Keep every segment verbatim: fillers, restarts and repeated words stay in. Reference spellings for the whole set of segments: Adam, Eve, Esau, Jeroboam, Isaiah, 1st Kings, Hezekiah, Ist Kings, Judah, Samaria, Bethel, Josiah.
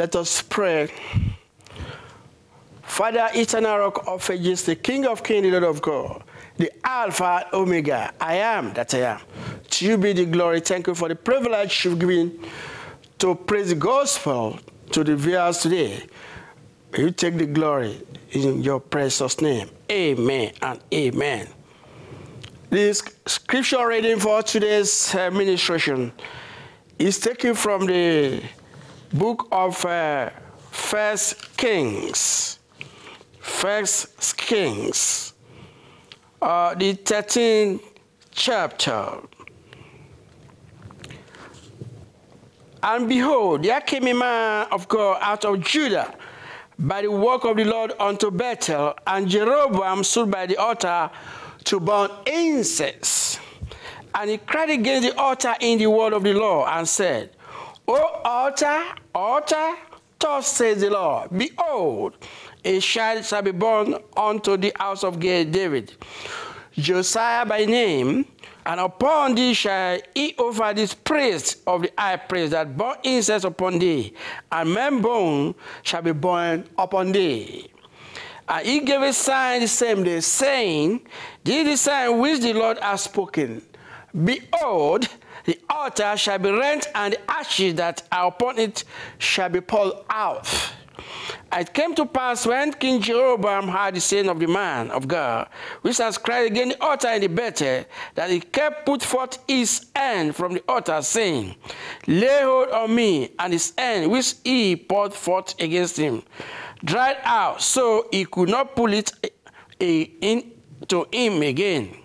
Let us pray. Father, eternal rock of ages, the King of kings, the Lord of God, the Alpha and Omega, I am that I am. To you be the glory. Thank you for the privilege you've given to praise the gospel to the viewers today. You take the glory in your precious name. Amen and amen. This scripture reading for today's ministration is taken from the book of uh, first Kings. first Kings, uh, the thirteenth chapter. And behold, there came a man of God out of Judah by the work of the Lord unto Bethel, and Jeroboam stood by the altar to burn incense. And he cried against the altar in the word of the Lord, and said, O altar, altar, thus says the Lord, behold, a child shall be born unto the house of David, Josiah by name, and upon thee shall he offer this priest of the high priest that burn incense upon thee, and men bone shall be born upon thee. And he gave a sign the same day, saying, this is the sign which the Lord has spoken. Behold, the altar shall be rent, and the ashes that are upon it shall be poured out. It came to pass when King Jeroboam heard the saying of the man of God, which has cried against the altar in the Bethel, that he kept put forth his hand from the altar, saying, lay hold on me, and his hand, which he poured forth against him, dried out, so he could not pull it in to him again.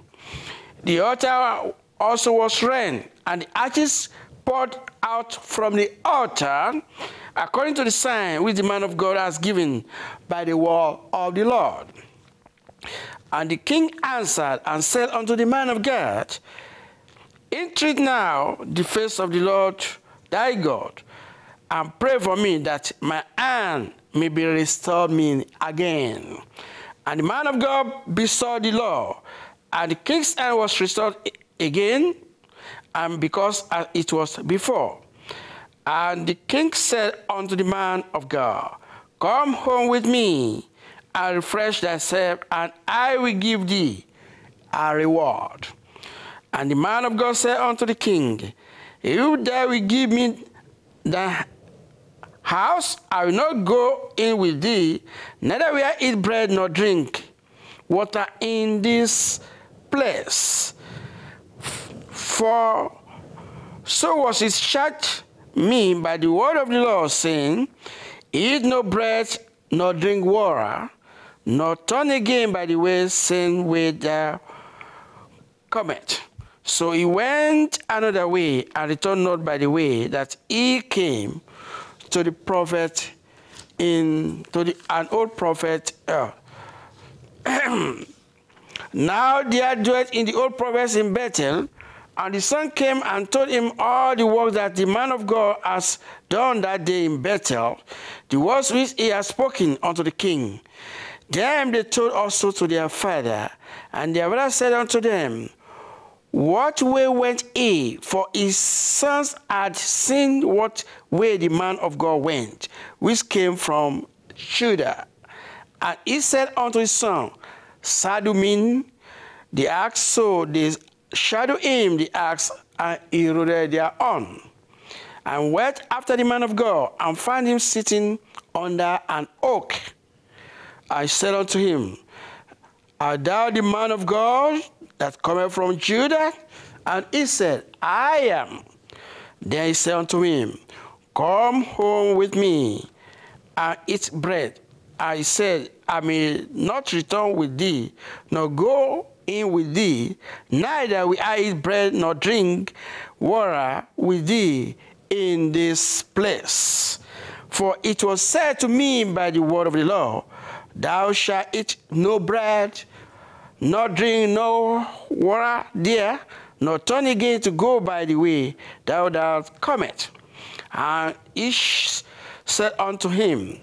The altar also was rent, and the ashes poured out from the altar, according to the sign which the man of God has given by the word of the Lord. And the king answered and said unto the man of God, entreat now the face of the Lord thy God, and pray for me, that my hand may be restored me again. And the man of God besought the Lord, and the king's hand was restored again, and because as it was before. And the king said unto the man of God, come home with me, and refresh thyself, and I will give thee a reward. And the man of God said unto the king, if thou wilt give me the house, I will not go in with thee, neither will I eat bread nor drink water in this place. For so was his charge me by the word of the Lord, saying, eat no bread, nor drink water, nor turn again by the way, saying, with the comet. So he went another way, and returned not by the way that he came, to the prophet, in to the, an old prophet. Uh, now there dwelt in the old prophets in Bethel, and the son came and told him all the work that the man of God has done that day in Bethel, the words which he had spoken unto the king. Them they told also to their father, and their father said unto them, what way went he? For his sons had seen what way the man of God went, which came from Judah. And he said unto his son, Sadumin, the axe. So they shadow him the axe, and he rode thereon, and went after the man of God, and found him sitting under an oak. I said unto him, art thou the man of God that cometh from Judah? And he said, I am. Then he said unto him, come home with me, and eat bread. I said, I may not return with thee, nor go in with thee, neither will I eat bread nor drink water with thee in this place. For it was said to me by the word of the Lord, thou shalt eat no bread, nor drink no water there, nor turn again to go by the way thou dost comest. And Ish said unto him,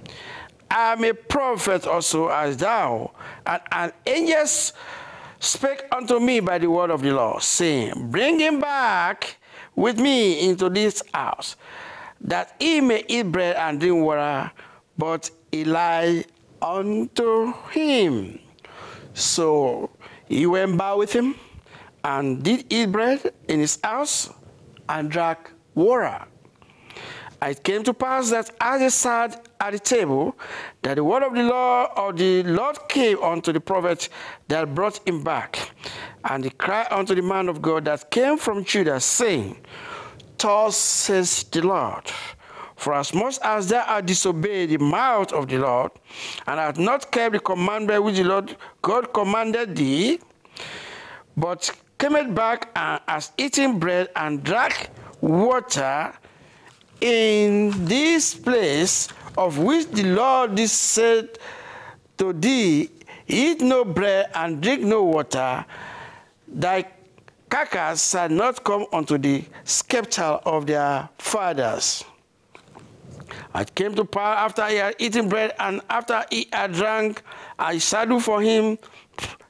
I am a prophet also as thou, and an angel spake unto me by the word of the Lord, saying, bring him back with me into this house, that he may eat bread and drink water. But Eli unto him. So he went by with him and did eat bread in his house and drank water. And it came to pass that as he sat at the table, that the word of the Lord of the Lord came unto the prophet that brought him back. And he cried unto the man of God that came from Judah, saying, Thus says the Lord, for as much as thou art disobeyed the mouth of the Lord, and hast not kept the commandment which the Lord God commanded thee, but cameth back and hast eaten bread and drank water in this place of which the Lord did say to thee, eat no bread and drink no water, thy carcass shall not come unto the sepulchre of their fathers. It came to pass after he had eaten bread and after he had drank, I saddled for him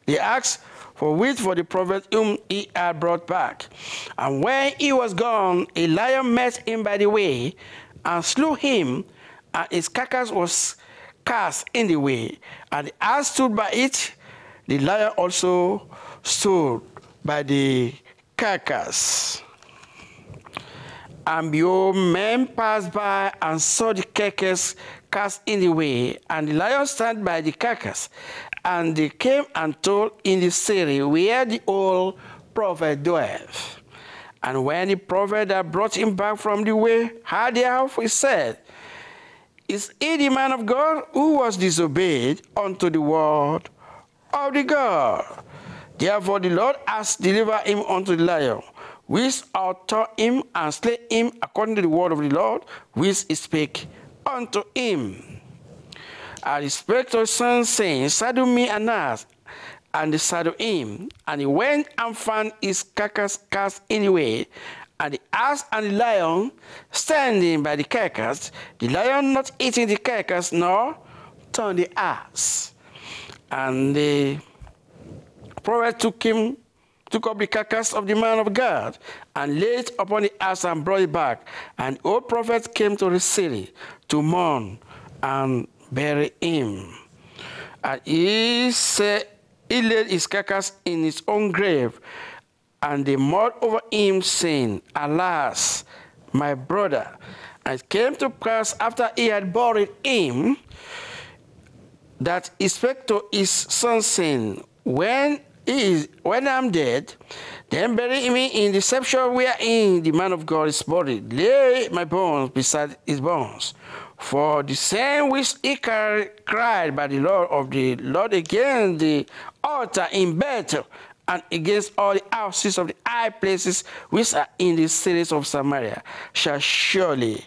the axe for which for the prophet whom he had brought back. And when he was gone, a lion met him by the way and slew him, and his carcass was cast in the way. And the ass stood by it, the lion also stood by the carcass. And behold, men passed by and saw the carcass cast in the way, and the lion stand by the carcass. And they came and told in the city where the old prophet dwelt. And when the prophet that brought him back from the way heard thereof, he said, Is he the man of God who was disobeyed unto the word of the God? Therefore the Lord has delivered him unto the lion, which outthought him and slay him according to the word of the Lord, which he spake unto him. And he spake to his son, saying, Saddle me an ass, and they saddled him. And he went and found his carcass cast in the way, and the ass and the lion standing by the carcass, the lion not eating the carcass, nor turned the ass. And the prophet took him, took up the carcass of the man of God, and laid upon the ass and brought it back. And the old prophet came to the city to mourn and bury him. And he said, he laid his carcass in his own grave, and they mourned over him, saying, Alas, my brother. And it came to pass after he had buried him, that he spake to his son, saying, When he is, when I am dead, then bury me in the sepulchre wherein the man of God is buried. Lay my bones beside his bones. For the same which he carried, cried by the Lord of the Lord against the altar in Bethel, and against all the houses of the high places which are in the cities of Samaria, shall surely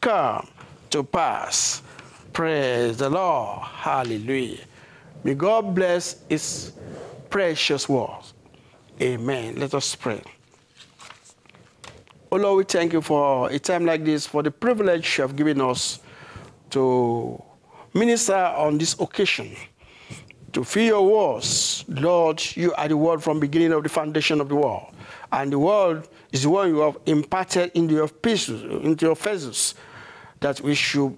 come to pass. Praise the Lord. Hallelujah. May God bless his precious words. Amen. Let us pray. Oh Lord, we thank you for a time like this, for the privilege you have given us to minister on this occasion, to feed your words. Lord, you are the word from the beginning of the foundation of the world. And the word is the one you have imparted into your pieces, into your faces, that we should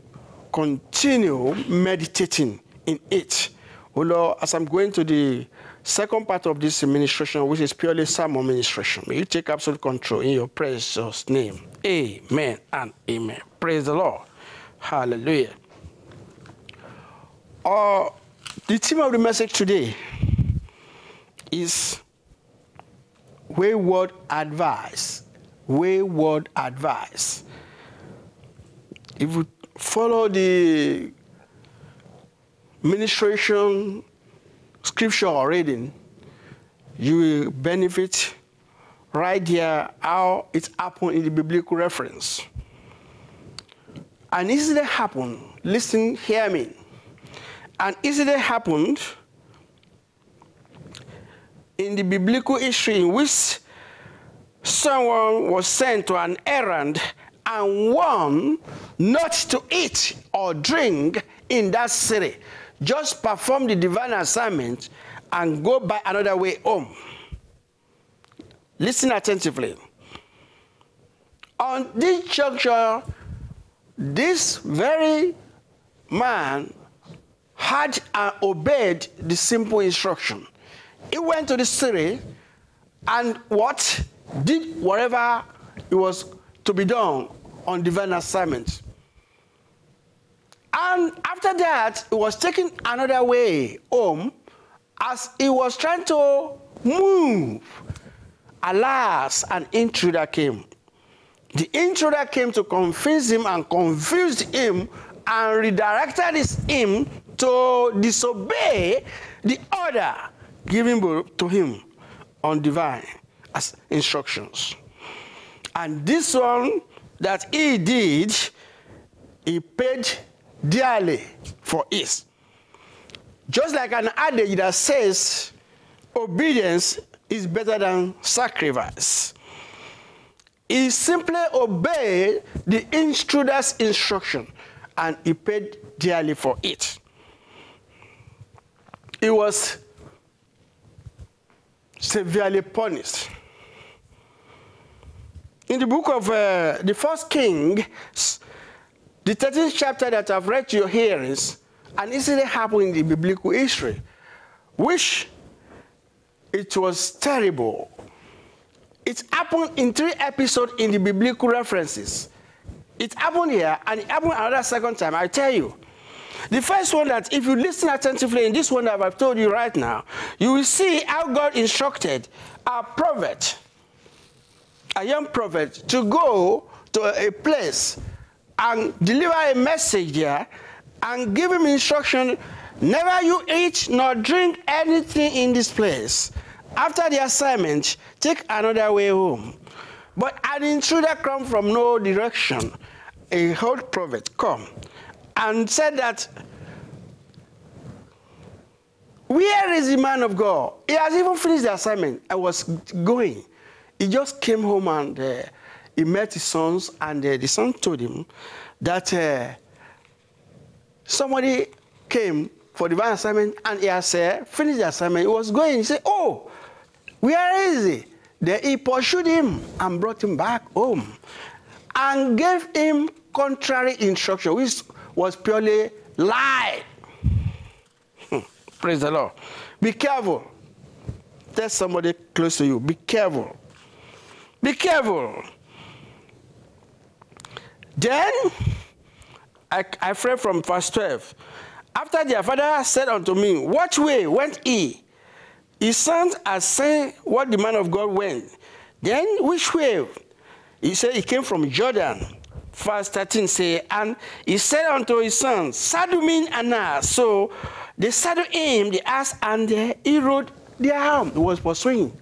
continue meditating in it. Oh Lord, as I'm going to the second part of this administration, which is purely sermon administration, may you take absolute control in your precious name. Amen and amen. Praise the Lord. Hallelujah. Uh, The theme of the message today is wayward advice. Wayward advice. If you follow the ministration scripture reading, you will benefit right here how it happened in the biblical reference. And this didn't happen. Listen, hear me. An incident happened in the biblical history in which someone was sent to an errand and warned not to eat or drink in that city. Just perform the divine assignment and go by another way home. Listen attentively. On this juncture, this very man had and obeyed the simple instruction. He went to the city and what? Did whatever it was to be done on divine assignment. And after that, he was taken another way home as he was trying to move. Alas, an intruder came. The intruder came to confuse him and confused him and redirected his him to disobey the order given to him on divine as instructions. And this one that he did, he paid dearly for it. Just like an adage that says, obedience is better than sacrifice. He simply obeyed the intruder's instruction and he paid dearly for it. He was severely punished. In the book of uh, the First Kings, the thirteenth chapter that I've read to your hearings, an incident happened in the biblical history, which it was terrible. It happened in three episodes in the biblical references. It happened here, and it happened another second time, I tell you. The first one that, if you listen attentively in this one that I've told you right now, you will see how God instructed a prophet, a young prophet, to go to a place and deliver a message there and give him instruction, never you eat nor drink anything in this place. After the assignment, take another way home. But an intruder come from no direction, a old prophet come, and said that, where is the man of God? He has even finished the assignment. I was going. He just came home and uh, he met his sons, and uh, the son told him that uh, somebody came for divine assignment, and he has uh, finished the assignment. He was going. He said, oh, where is he? Then he pursued him and brought him back home and gave him contrary instruction, which was purely lie. Hmm. Praise the Lord. Be careful. Tell somebody close to you, be careful. Be careful. Then, I, I read from verse twelve. After their father said unto me, what way went he? His sons are saying what the man of God went. Then which way? He said he came from Jordan. Verse thirteen say, and he said unto his sons, saddle me an ass. So they saddled him the ass, and he rode the arm. He was pursuing.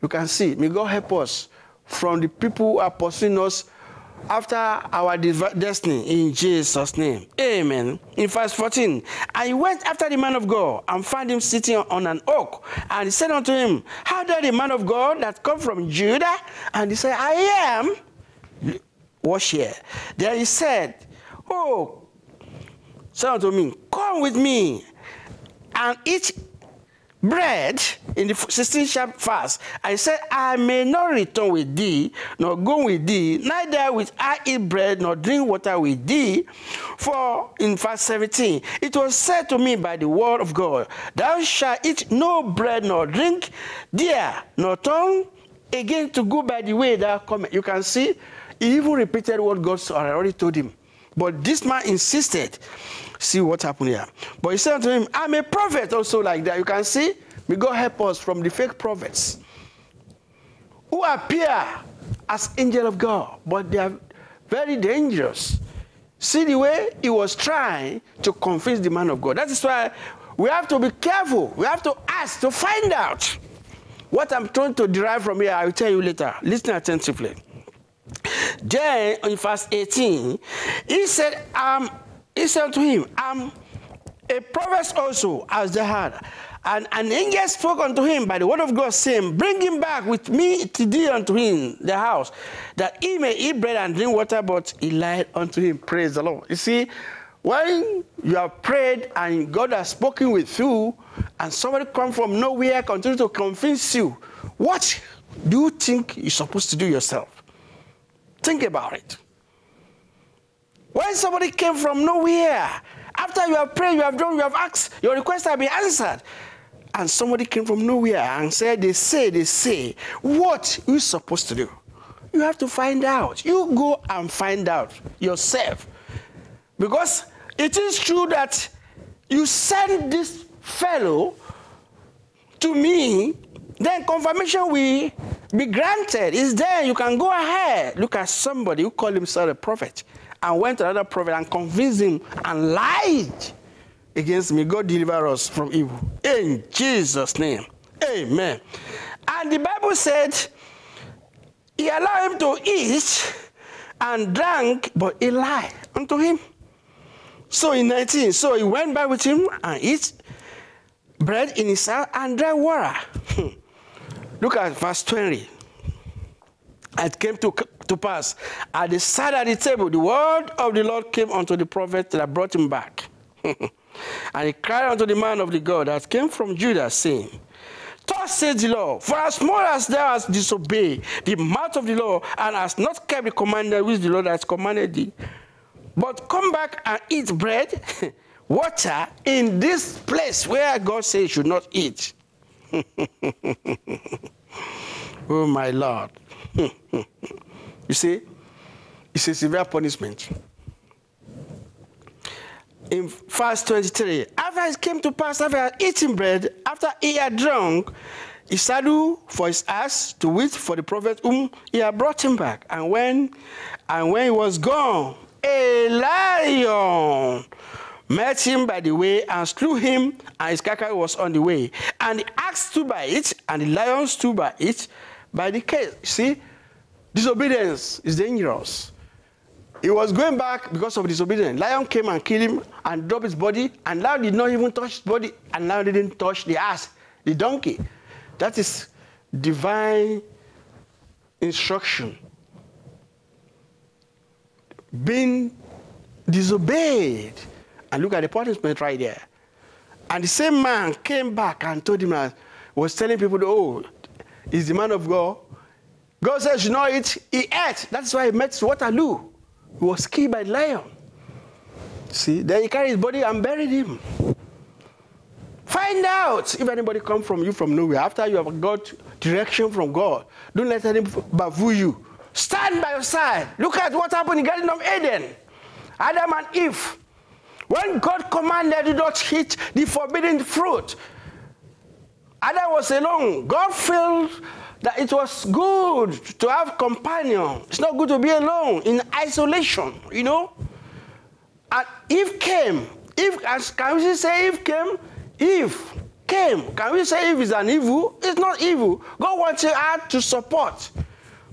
You can see, may God help us from the people who are pursuing us after our destiny, in Jesus' name. Amen. In verse fourteen, I went after the man of God and found him sitting on an oak. And he said unto him, how dare the man of God that come from Judah? And he said, I am. Watch here. Then he said, oh, said unto me, come with me and eat bread in the sixteenth chapter fast. I said, I may not return with thee, nor go with thee, neither will I eat bread, nor drink water with thee. For in verse seventeen, it was said to me by the word of God, thou shalt eat no bread, nor drink there, nor turn again to go by the way thou comest. You can see, he even repeated what God already told him. But this man insisted. See what happened here. But he said unto him, I'm a prophet also like that. You can see, may God help us from the fake prophets who appear as angel of God, but they are very dangerous. See the way he was trying to convince the man of God. That is why we have to be careful. We have to ask to find out. What I'm trying to derive from here, I will tell you later. Listen attentively. Then, in verse eighteen, he said, um, he said to him, I'm a prophet also, as they had. And an angel spoke unto him by the word of God, saying, bring him back with me to thee unto him, the house, that he may eat bread and drink water, but he lied unto him. Praise the Lord. You see, when you have prayed and God has spoken with you, and somebody come from nowhere, continue to convince you, what do you think you're supposed to do yourself? Think about it. When somebody came from nowhere, after you have prayed, you have done, you have asked, your request has been answered, and somebody came from nowhere and said, they say, they say, what are you supposed to do? You have to find out. You go and find out yourself. Because it is true that you send this fellow to me, then confirmation will be granted. It's there. You can go ahead. Look at somebody who called himself a prophet and went to another prophet and convinced him and lied against me. God deliver us from evil. In Jesus' name. Amen. And the Bible said, he allowed him to eat and drank, but he lied unto him. So in nineteen, so he went by with him and eat bread in his house and drank water. Look at verse twenty. It came to, to pass, at the side of the table, the word of the Lord came unto the prophet that brought him back. And he cried unto the man of the God that came from Judah, saying, thus says the Lord, for as small as thou hast disobeyed the mouth of the Lord, and hast not kept the commandment which the Lord has commanded thee, but come back and eat bread, water, in this place where God says you should not eat. Oh, my Lord. You see, it's a severe punishment. In verse twenty-three, after it came to pass, after he had eaten bread, after he had drunk, he saddled for his ass to wait for the prophet whom he had brought him back. And when, and when he was gone, a lion met him by the way and slew him, and his carcass was on the way. And the ass stood by it, and the lion stood by it, by the case. See, disobedience is dangerous. He was going back because of disobedience. Lion came and killed him and dropped his body, and lion did not even touch his body, and lion didn't touch the ass, the donkey. That is divine instruction. Being disobeyed. And look at the punishment right there. And the same man came back and told him, that was telling people, oh, he's the man of God. God says, you know it, he ate. That's why he met Waterloo. He was killed by a lion. See, then he carried his body and buried him. Find out if anybody comes from you from nowhere. After you have got direction from God, don't let anybody bavoo you. Stand by your side. Look at what happened in the Garden of Eden. Adam and Eve. When God commanded you not to eat the forbidden fruit, Adam was alone. God filled that it was good to have companion. It's not good to be alone, in isolation, you know? And Eve came. Eve, can we say Eve came? Eve came. Can we say Eve is an evil? It's not evil. God wants you out to support.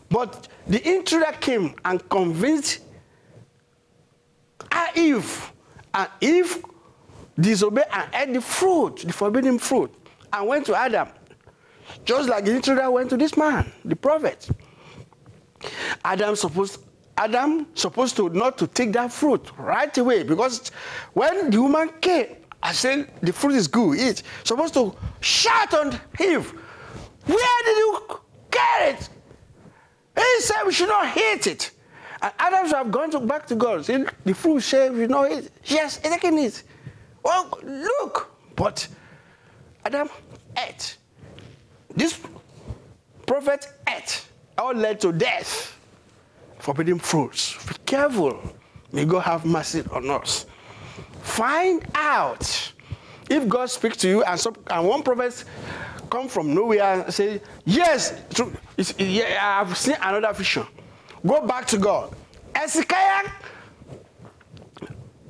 But the intruder came and convinced Eve. And Eve disobeyed and ate the fruit, the forbidden fruit, and went to Adam. Just like the intruder went to this man, the prophet. Adam supposed Adam supposed to not to take that fruit right away, because when the woman came and said the fruit is good, eat, supposed to shout on Eve, where did you get it? He said we should not eat it. And Adam should have gone to, back to God. See, the fruit said we should not eat. She has taken it. Well, look, but Adam ate. This prophet ate, all led to death. Forbidden fruits. Be careful. May God have mercy on us. Find out. If God speaks to you and, some, and one prophet comes from nowhere and says, yes, true, it's, yeah, I've seen another vision. Go back to God. Hezekiah,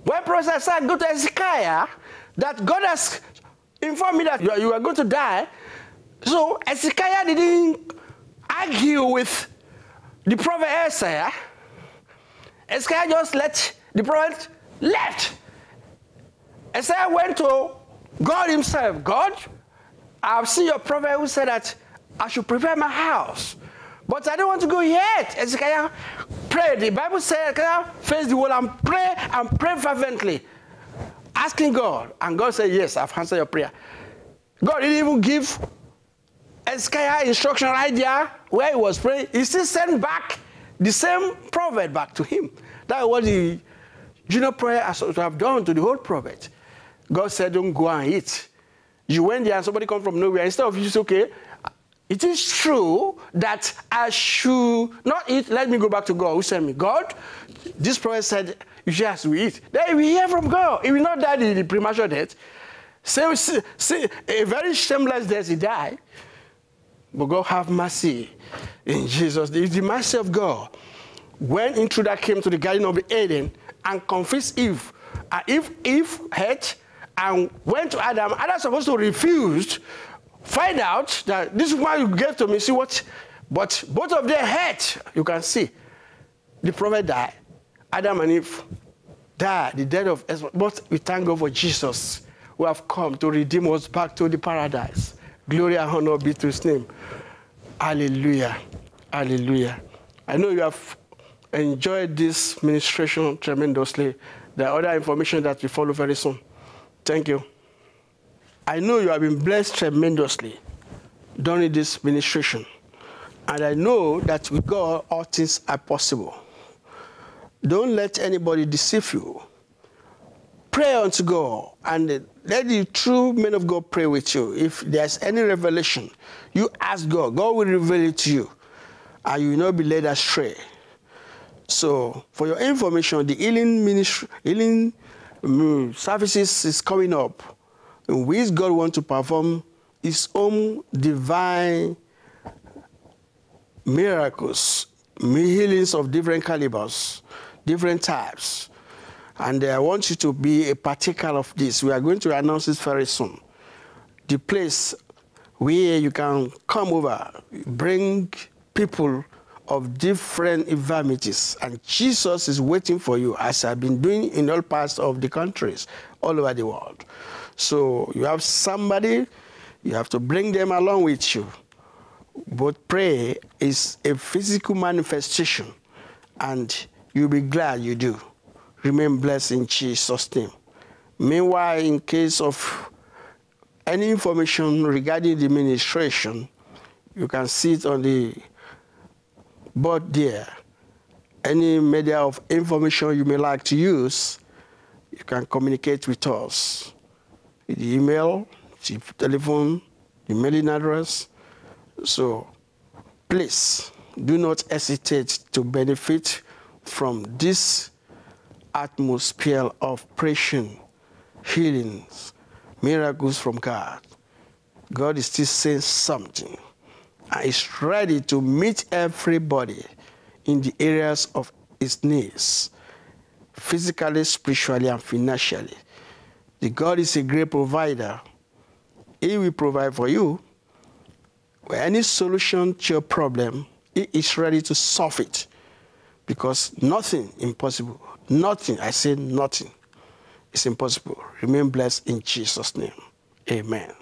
when prophet said, go to Hezekiah, that God has informed me that you are, you are going to die. So Hezekiah didn't argue with the prophet Isaiah. Hezekiah just let the prophet left. Isaiah went to God himself. God, I've seen your prophet who said that I should prepare my house, but I don't want to go yet. Hezekiah prayed. The Bible said Hezekiah faced the wall and pray and pray fervently, asking God. And God said, yes, I've answered your prayer. God didn't even give Hezekiah instruction right there where he was praying. He still sent back the same prophet back to him. That was the Do you know prayer as to have done to the old prophet? God said, don't go and eat. You went there and somebody come from nowhere. Instead of you say, okay, it is true that I should not eat. Let me go back to God who sent me. God, this prophet said, you just will eat. Then we hear from God. He will not die the premature death. Say, say, a very shameless death he died. But God have mercy in Jesus. If the mercy of God, when intruder came to the Garden of Eden and confessed Eve, and Eve, Eve had and went to Adam, Adam supposed to refuse, find out that this one you gave to me, see what? But both of them hate. You can see. The prophet died. Adam and Eve died, the death of Esau. But we thank God for Jesus, who have come to redeem us back to the paradise. Glory and honor be to his name. Hallelujah. Hallelujah. I know you have enjoyed this ministration tremendously. There are other information that will follow very soon. Thank you. I know you have been blessed tremendously during this ministration. And I know that with God, all things are possible. Don't let anybody deceive you. Pray unto God, and let the true men of God pray with you. If there's any revelation, you ask God. God will reveal it to you, and you will not be led astray. So, for your information, the healing ministry, healing um, services is coming up, in which God wants to perform his own divine miracles, healings of different calibers, different types. And I want you to be a partaker of this. We are going to announce it very soon. The place where you can come over, bring people of different infirmities, and Jesus is waiting for you, as I've been doing in all parts of the countries, all over the world. So you have somebody, you have to bring them along with you. But prayer is a physical manifestation, and you'll be glad you do. Remain blessed in Jesus' name. Meanwhile, in case of any information regarding the ministration, you can see it on the board there. Any media of information you may like to use, you can communicate with us. The email, the telephone, the mailing address. So please do not hesitate to benefit from this atmosphere of preaching, healings, miracles from God. God is still saying something, and is ready to meet everybody in the areas of his needs, physically, spiritually, and financially. The God is a great provider. He will provide for you. With any solution to your problem, he is ready to solve it. Because nothing impossible. Nothing, I say nothing, is impossible. Remain blessed in Jesus' name. Amen.